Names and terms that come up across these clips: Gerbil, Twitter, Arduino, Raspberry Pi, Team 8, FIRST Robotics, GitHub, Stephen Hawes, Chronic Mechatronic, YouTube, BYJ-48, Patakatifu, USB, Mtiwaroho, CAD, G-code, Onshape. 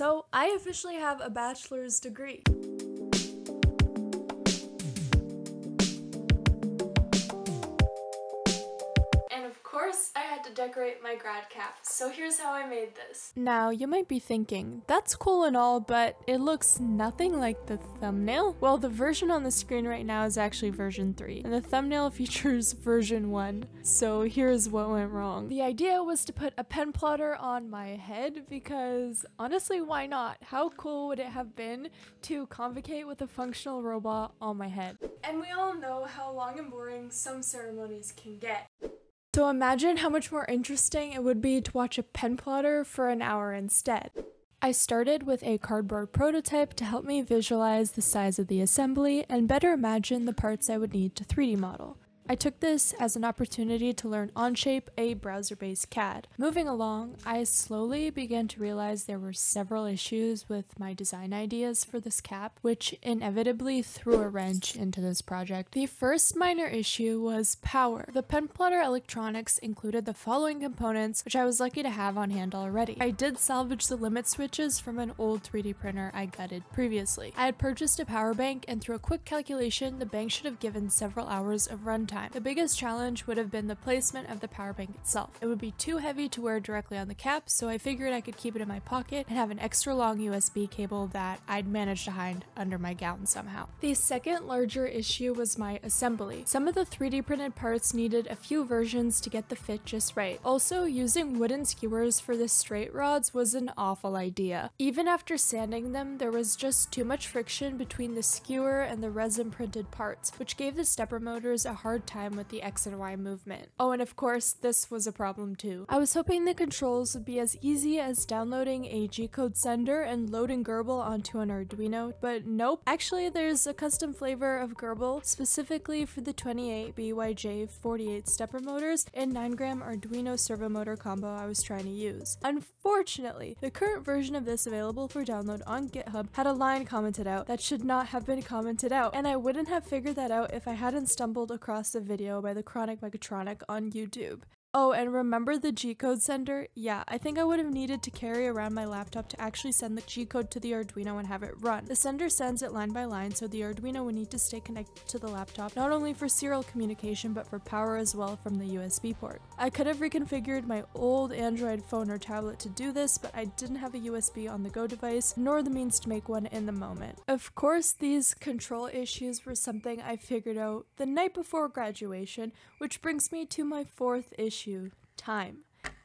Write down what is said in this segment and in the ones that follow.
So I officially have a bachelor's degree. And of course, I had to decorate my grad cap, so here's how I made this. Now, you might be thinking, that's cool and all, but it looks nothing like the thumbnail. Well, the version on the screen right now is actually version 3, and the thumbnail features version 1, so here's what went wrong. The idea was to put a pen plotter on my head because, honestly, why not? How cool would it have been to convocate with a functional robot on my head? And we all know how long and boring some ceremonies can get. So imagine how much more interesting it would be to watch a pen plotter for an hour instead. I started with a cardboard prototype to help me visualize the size of the assembly and better imagine the parts I would need to 3D model. I took this as an opportunity to learn Onshape, a browser-based CAD. Moving along, I slowly began to realize there were several issues with my design ideas for this cap, which inevitably threw a wrench into this project. The first minor issue was power. The pen plotter electronics included the following components, which I was lucky to have on hand already. I did salvage the limit switches from an old 3D printer I gutted previously. I had purchased a power bank, and through a quick calculation, the bank should have given several hours of runtime. The biggest challenge would have been the placement of the power bank itself. It would be too heavy to wear directly on the cap, so I figured I could keep it in my pocket and have an extra long USB cable that I'd managed to hide under my gown somehow. The second larger issue was my assembly. Some of the 3D printed parts needed a few versions to get the fit just right. Also, using wooden skewers for the straight rods was an awful idea. Even after sanding them, there was just too much friction between the skewer and the resin printed parts, which gave the stepper motors a hard time with the X and Y movement. Oh, and of course, this was a problem too. I was hoping the controls would be as easy as downloading a G-code sender and loading Gerbil onto an Arduino, but nope. Actually, there's a custom flavor of Gerbil specifically for the 28 BYJ-48 stepper motors and 9-gram Arduino servo motor combo I was trying to use. Unfortunately, the current version of this available for download on GitHub had a line commented out that should not have been commented out, and I wouldn't have figured that out if I hadn't stumbled across the video by the Chronic Mechatronic on YouTube. Oh, and remember the G-code sender? Yeah, I think I would have needed to carry around my laptop to actually send the G-code to the Arduino and have it run. The sender sends it line by line, so the Arduino would need to stay connected to the laptop, not only for serial communication, but for power as well from the USB port. I could have reconfigured my old Android phone or tablet to do this, but I didn't have a USB on the go device, nor the means to make one in the moment. Of course, these control issues were something I figured out the night before graduation, which brings me to my fourth issue. Time.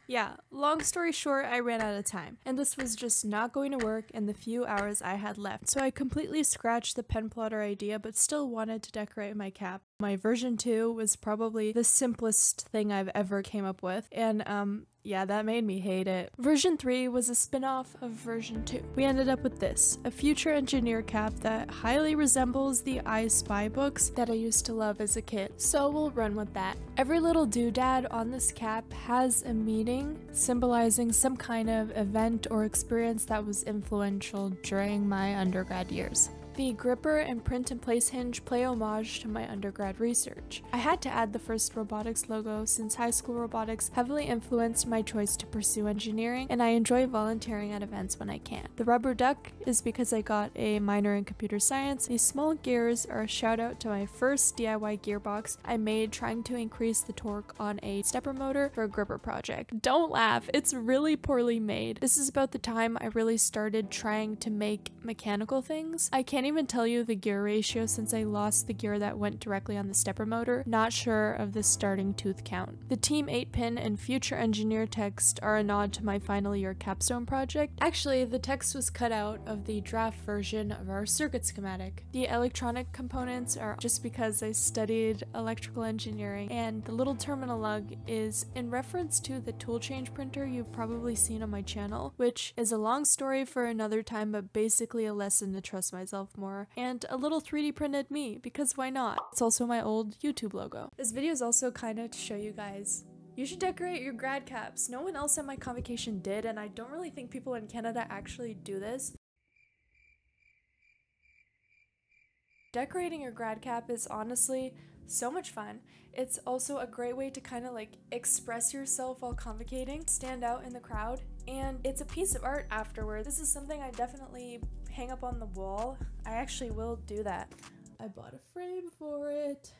Yeah, long story short, I ran out of time, and this was just not going to work in the few hours I had left, so I completely scratched the pen plotter idea but still wanted to decorate my cap. My version 2 was probably the simplest thing I've ever came up with, and yeah, that made me hate it. Version 3 was a spin-off of version 2. We ended up with this, a future engineer cap that highly resembles the I Spy books that I used to love as a kid, so we'll run with that. Every little doodad on this cap has a meaning, symbolizing some kind of event or experience that was influential during my undergrad years. The gripper and print-in-place hinge play homage to my undergrad research. I had to add the FIRST Robotics logo since high school robotics heavily influenced my choice to pursue engineering, and I enjoy volunteering at events when I can. The rubber duck is because I got a minor in computer science. These small gears are a shout out to my first DIY gearbox I made trying to increase the torque on a stepper motor for a gripper project. Don't laugh, it's really poorly made. This is about the time I really started trying to make mechanical things. I can't even tell you the gear ratio since I lost the gear that went directly on the stepper motor, not sure of the starting tooth count. The Team 8 pin and future engineer text are a nod to my final year capstone project. Actually, the text was cut out of the draft version of our circuit schematic. The electronic components are just because I studied electrical engineering, and the little terminal lug is in reference to the tool change printer you've probably seen on my channel, which is a long story for another time, but basically a lesson to trust myself more, and a little 3D printed me, because why not? It's also my old YouTube logo. This video is also kinda to show you guys, you should decorate your grad caps. No one else at my convocation did, and I don't really think people in Canada actually do this. Decorating your grad cap is honestly so much fun. It's also a great way to kind of like express yourself while convocating, stand out in the crowd, and it's a piece of art afterward. This is something I definitely hang up on the wall. I actually will do that. I bought a frame for it.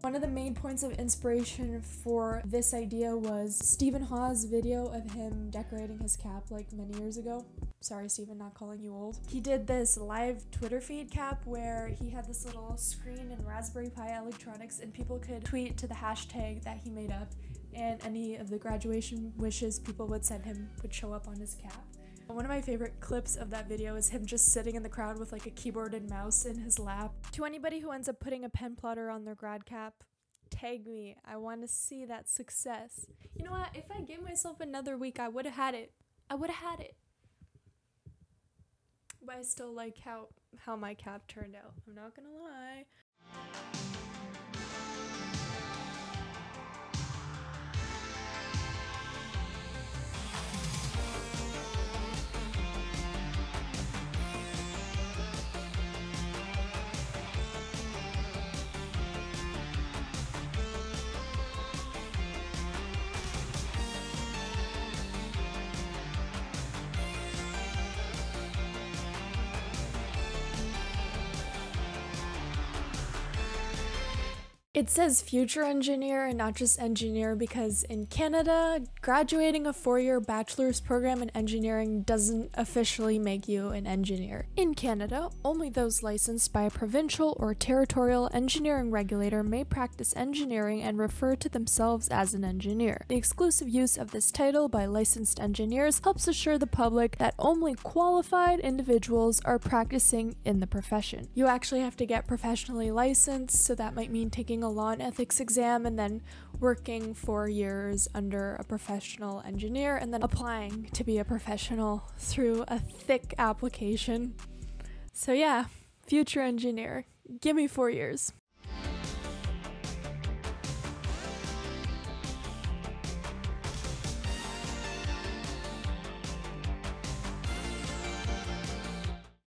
One of the main points of inspiration for this idea was Stephen Hawes' video of him decorating his cap like many years ago. Sorry, Stephen, not calling you old. He did this live Twitter feed cap where he had this little screen in Raspberry Pi electronics and people could tweet to the hashtag that he made up, and any of the graduation wishes people would send him would show up on his cap. One of my favorite clips of that video is him just sitting in the crowd with like a keyboard and mouse in his lap. To anybody who ends up putting a pen plotter on their grad cap, tag me. I want to see that success. You know what? If I gave myself another week, I would have had it. I would have had it. But I still like how my cap turned out. I'm not gonna lie. It says future engineer and not just engineer because in Canada, graduating a four-year bachelor's program in engineering doesn't officially make you an engineer. In Canada, only those licensed by a provincial or territorial engineering regulator may practice engineering and refer to themselves as an engineer. The exclusive use of this title by licensed engineers helps assure the public that only qualified individuals are practicing in the profession. You actually have to get professionally licensed, so that might mean taking a law and ethics exam and then working 4 years under a professional engineer and then applying to be a professional through a thick application. So yeah, future engineer, give me 4 years.